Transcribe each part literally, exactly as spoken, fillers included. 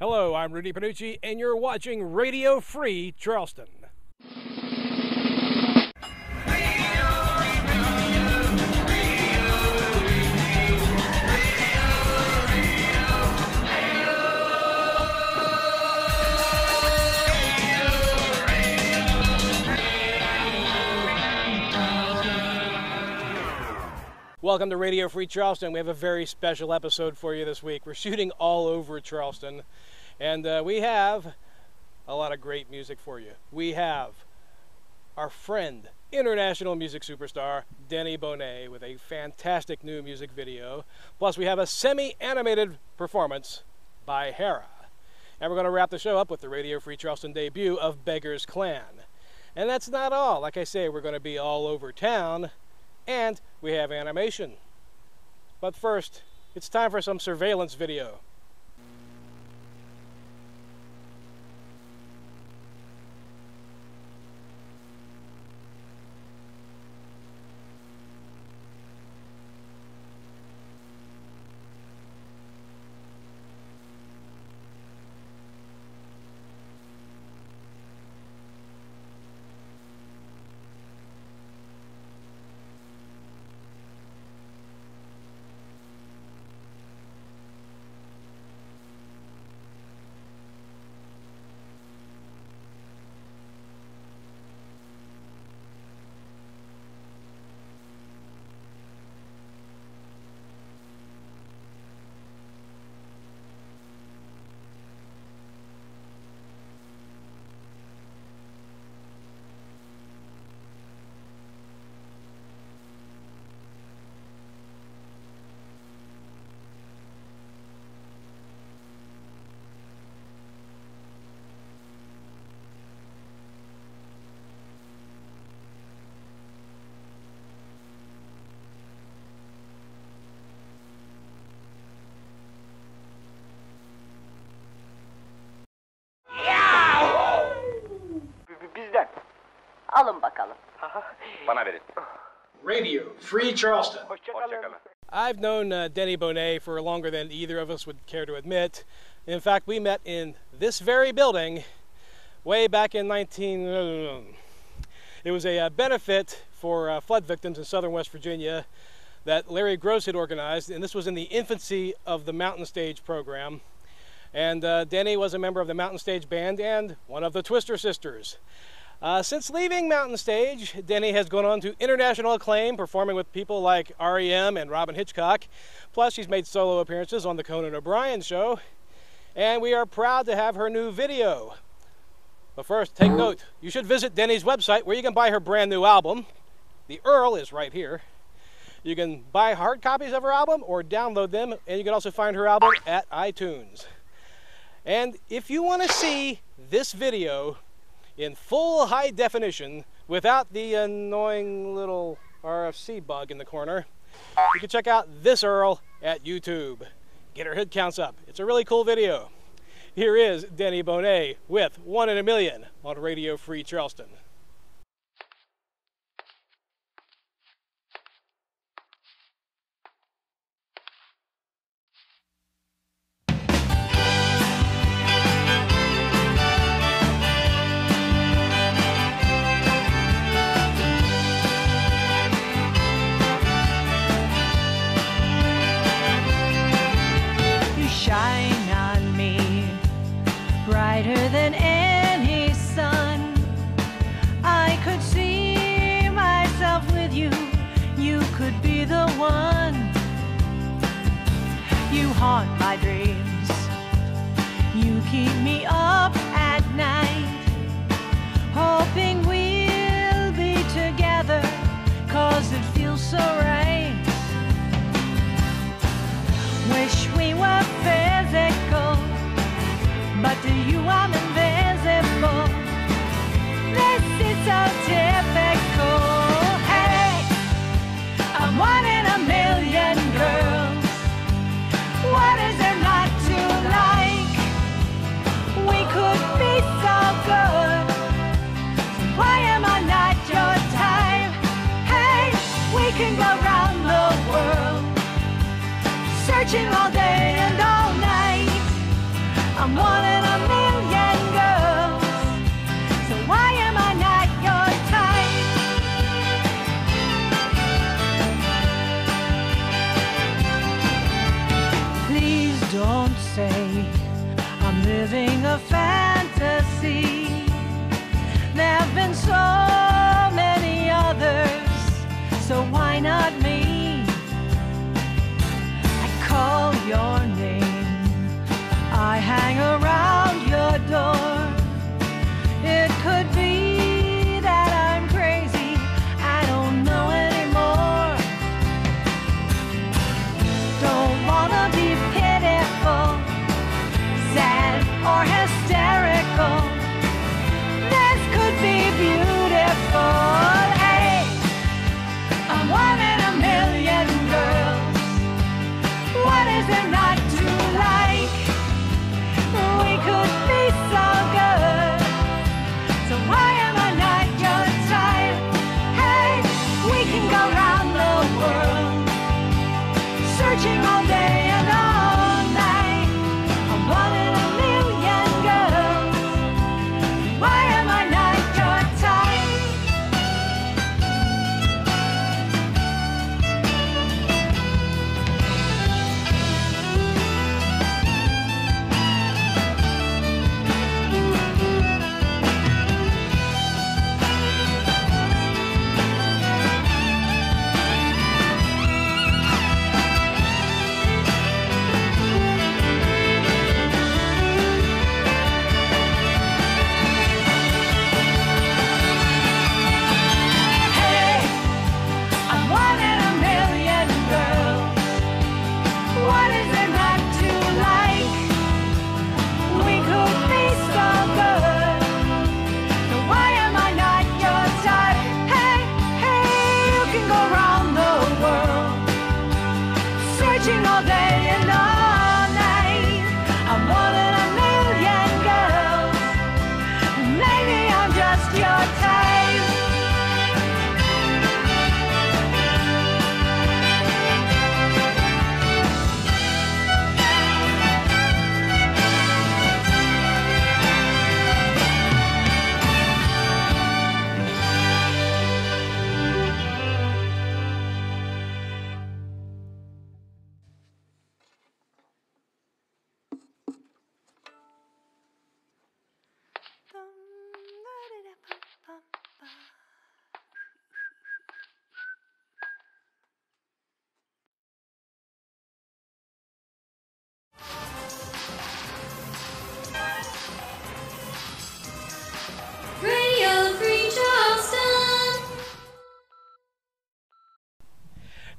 Hello, I'm Rudy Panucci, and you're watching Radio Free Charleston. Welcome to Radio Free Charleston. We have a very special episode for you this week. We're shooting all over Charleston, and uh, we have a lot of great music for you. We have our friend, international music superstar, Deni Bonet, with a fantastic new music video. Plus, we have a semi-animated performance by Hera. And we're going to wrap the show up with the Radio Free Charleston debut of Beggar's Clan. And that's not all. Like I say, we're going to be all over town. And we have animation. But first, it's time for some surveillance video. Radio Free Charleston. I've known uh, Deni Bonet for longer than either of us would care to admit. In fact, we met in this very building way back in nineteen... It was a uh, benefit for uh, flood victims in Southern West Virginia that Larry Groce had organized, and this was in the infancy of the Mountain Stage program. And uh, Deni was a member of the Mountain Stage Band and one of the Twister Sisters. Uh, since leaving Mountain Stage, Deni has gone on to international acclaim, performing with people like R E M and Robyn Hitchcock. Plus, she's made solo appearances on the Conan O'Brien show. And we are proud to have her new video. But first, take note. You should visit Deni's website, where you can buy her brand new album. The Earl is right here. You can buy hard copies of her album or download them. And you can also find her album at iTunes. And if you want to see this video in full high definition, without the annoying little R F C bug in the corner, you can check out This Earl at YouTube. Get her head counts up. It's a really cool video. Here is Deni Bonet with One in a Million on Radio Free Charleston. Shine on me, brighter than any sun. I could see myself with you. You could be the one. You haunt my dreams. You keep me up at night, hoping we'll be together, 'cause it feels so right. Wish we were physical, but to you I'm invisible. This is so typical. Hey, I'm one in a million girls. What is there not to like? We I'm one in a million girls, so why am I not your type? Please don't say I'm living a fantasy. There've been so many others, so why not me? I call your name, I hang around your door. It could be that I'm crazy, I don't know anymore. Don't wanna be pitiful, sad or hysterical. Be beautiful, hey, I'm one in a million girls. What is there not to like? We could be so good, so why am I not your type? Hey, we can go round the world, searching all day and all night. I'm one in a million girls. Why am I not?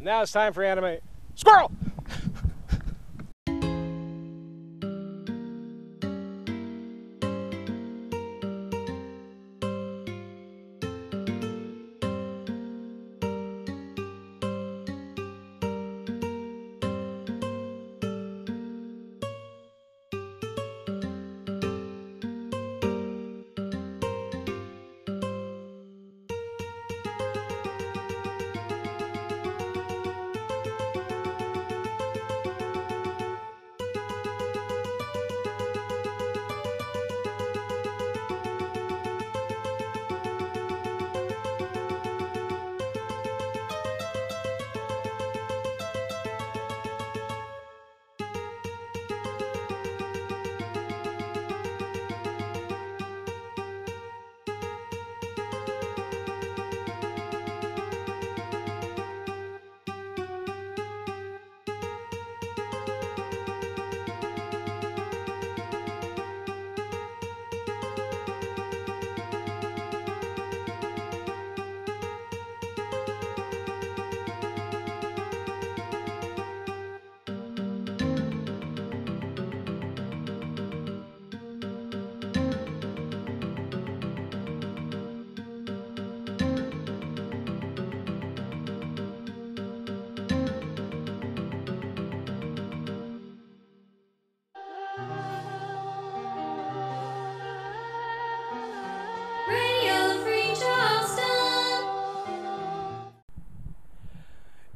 Now it's time for anime. Squirrel!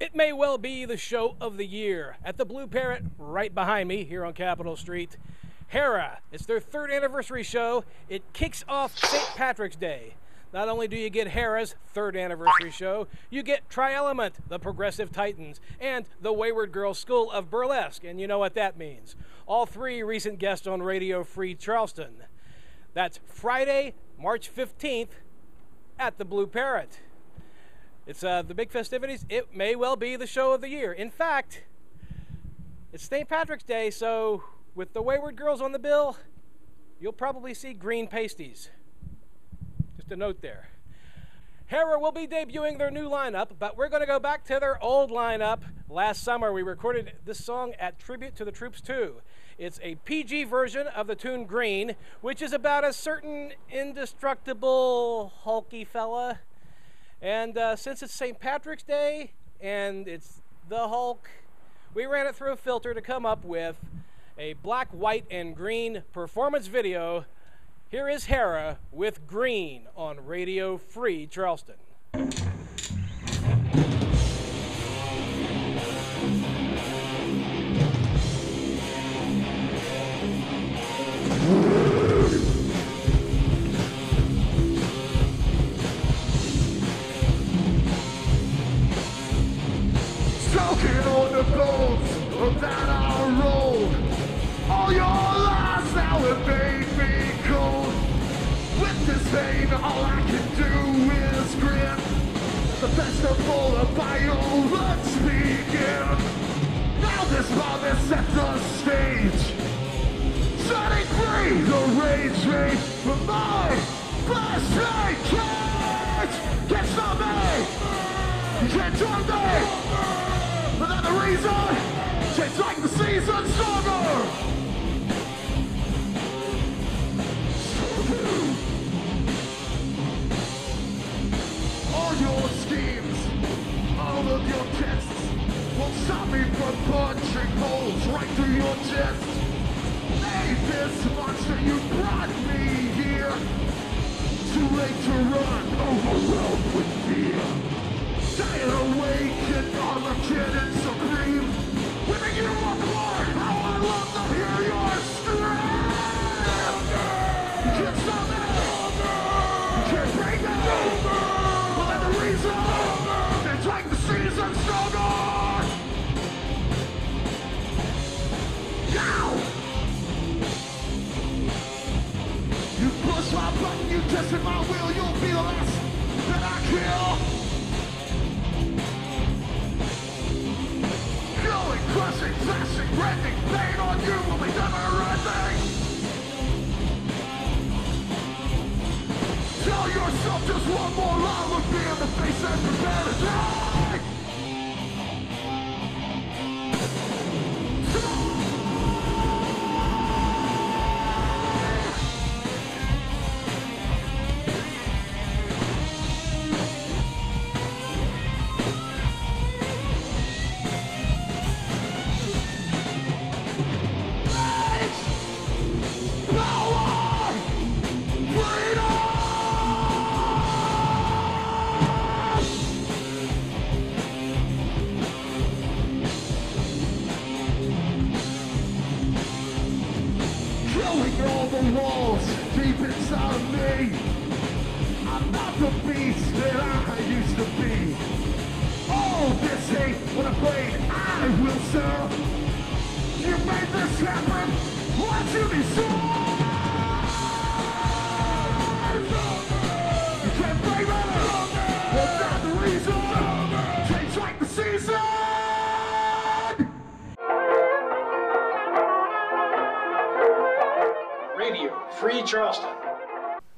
It may well be the show of the year at the Blue Parrot right behind me here on Capitol Street. Hera. It's their third anniversary show. It kicks off Saint Patrick's Day. Not only do you get Hera's third anniversary show, you get Tri-Element, the Progressive Titans, and the Wayward Girls School of Burlesque, and you know what that means. All three recent guests on Radio Free Charleston. That's Friday, March fifteenth at the Blue Parrot. It's uh, the big festivities. It may well be the show of the year. In fact, it's Saint Patrick's Day, so with the Wayward Girls on the bill, you'll probably see green pasties. Just a note there. Hera will be debuting their new lineup, but we're going to go back to their old lineup. Last summer, we recorded this song at Tribute to the Troops two. It's a P G version of the tune Green, which is about a certain indestructible, hulky fella. And uh, since it's Saint Patrick's Day and it's the Hulk, we ran it through a filter to come up with a black, white, and green performance video. Here is Hera with Green on Radio Free Charleston. Soaking on the bones of that our road. All your lies now have made me cold. With this pain, all I can do is grin. The festival of violence begin. Now this bomb is set the stage. Shutting free the rage rage for my flashlight cage. Can't stop me, you can't jump me. Without the reason, change like the season stronger. All your schemes, all of your tests won't stop me from punching holes right through your chest. Hey, this monster, you brought me here. Too late to run, overwhelmed with fear. Dying awakened, armageddon and supreme. When you are born, how I love to hear your scream. You can't stop me. You can't break me. It's like the season's stronger. Now you push my button, you tested my will. You'll be the last that I kill. Going, crushing, flashing, rending pain on you will be never-ending. Tell yourself just one more lie would be in the face and prepare to die.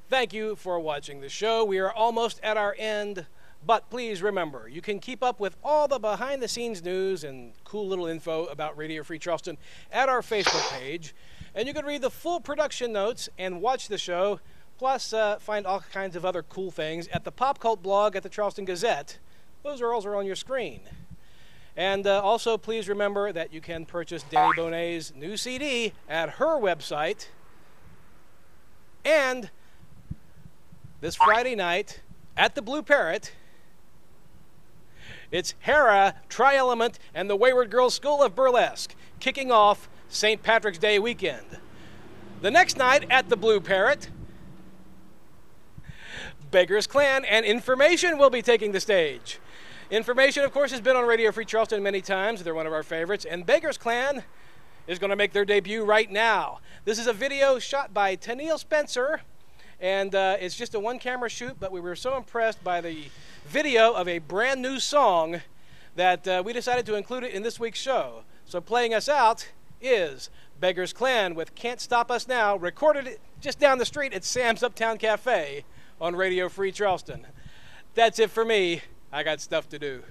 Thank you for watching the show. We are almost at our end, but please remember, you can keep up with all the behind-the-scenes news and cool little info about Radio Free Charleston at our Facebook page, and you can read the full production notes and watch the show, plus uh, find all kinds of other cool things at the Pop Cult blog at the Charleston Gazette. Those urls are on your screen. And uh, also, please remember that you can purchase Deni Bonet's new C D at her website, and this Friday night at the Blue Parrot, it's Hera, Tri-Element, and the Wayward Girls School of Burlesque kicking off Saint Patrick's Day weekend. The next night at the Blue Parrot, Beggar's Clan and Information will be taking the stage. Information, of course, has been on Radio Free Charleston many times. They're one of our favorites. And Beggar's Clan is going to make their debut right now. This is a video shot by Tenille Spencer. And uh, it's just a one-camera shoot, but we were so impressed by the video of a brand new song that uh, we decided to include it in this week's show. So playing us out is Beggar's Clan with Can't Stop Us Now, recorded just down the street at Sam's Uptown Cafe on Radio Free Charleston. That's it for me. I got stuff to do.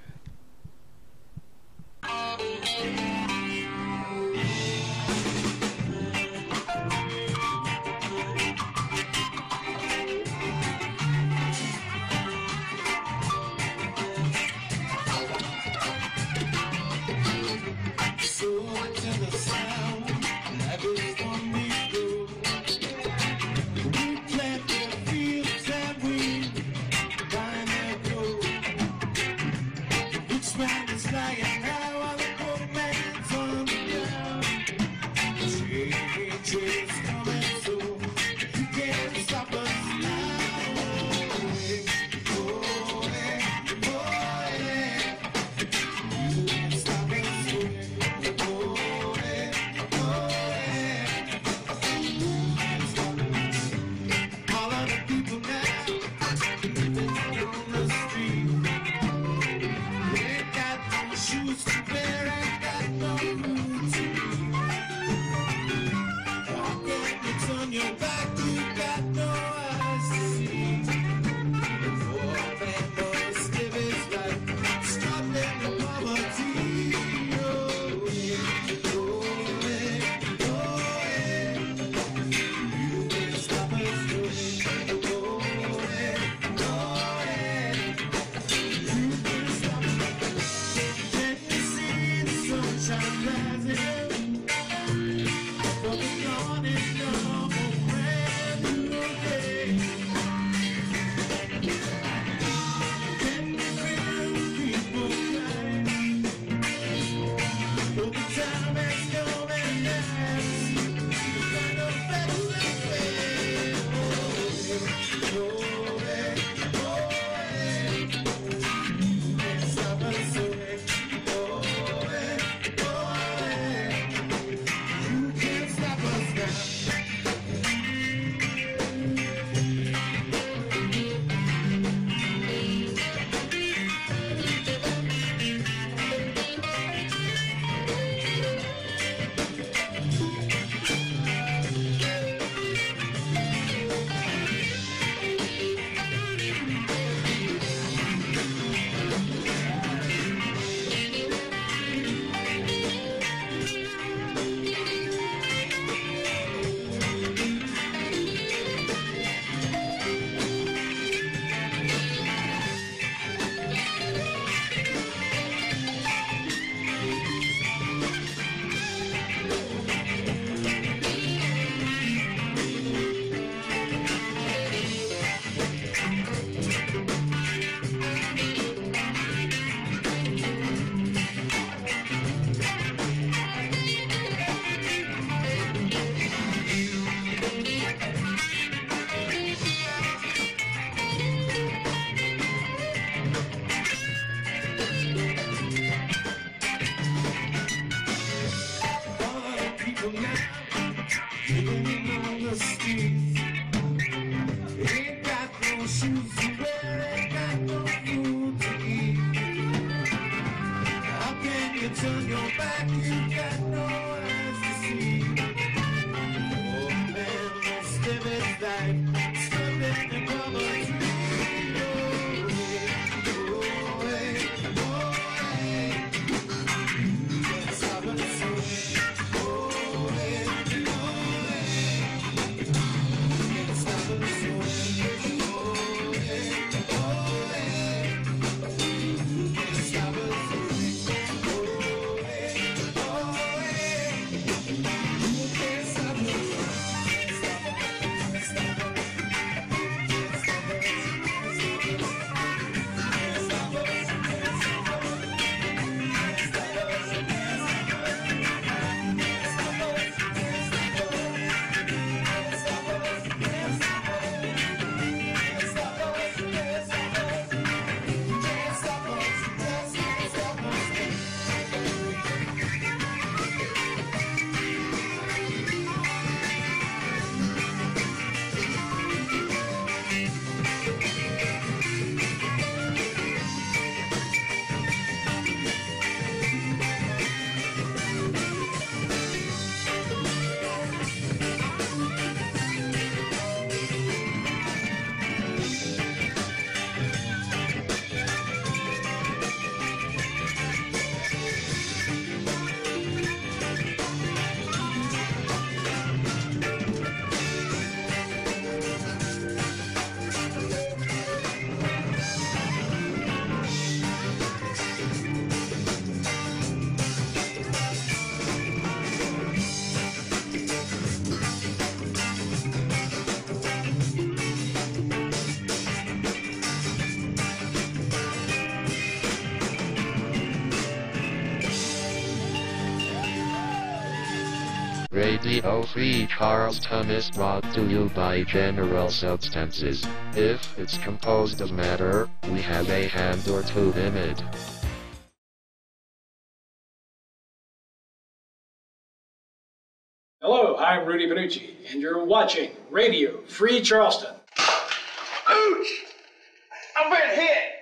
Radio Free Charleston is brought to you by General Substances. If it's composed of matter, we have a hand or two in it. Hello, I'm Rudy Panucci, and you're watching Radio Free Charleston. Ouch! I'm being hit!